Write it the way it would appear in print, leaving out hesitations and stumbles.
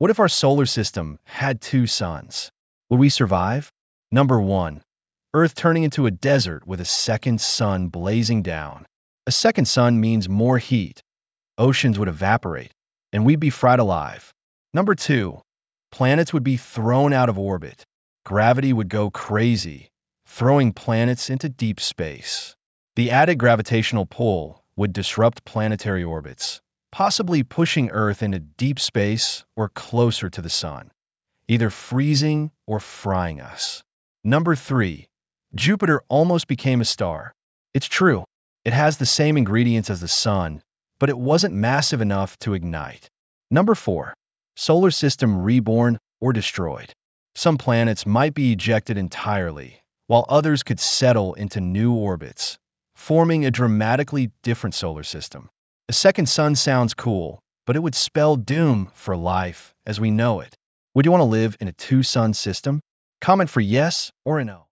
What if our solar system had two suns? Would we survive? Number 1. Earth turning into a desert with a second sun blazing down. A second sun means more heat. Oceans would evaporate, and we'd be fried alive. Number 2. Planets would be thrown out of orbit. Gravity would go crazy, throwing planets into deep space. The added gravitational pull would disrupt planetary orbits, possibly pushing Earth into deep space or closer to the sun, either freezing or frying us. Number 3. Jupiter almost became a star. It's true, it has the same ingredients as the sun, but it wasn't massive enough to ignite. Number 4. Solar system reborn or destroyed. Some planets might be ejected entirely, while others could settle into new orbits, forming a dramatically different solar system. A second sun sounds cool, but it would spell doom for life as we know it. Would you want to live in a two-sun system? Comment for yes or a no.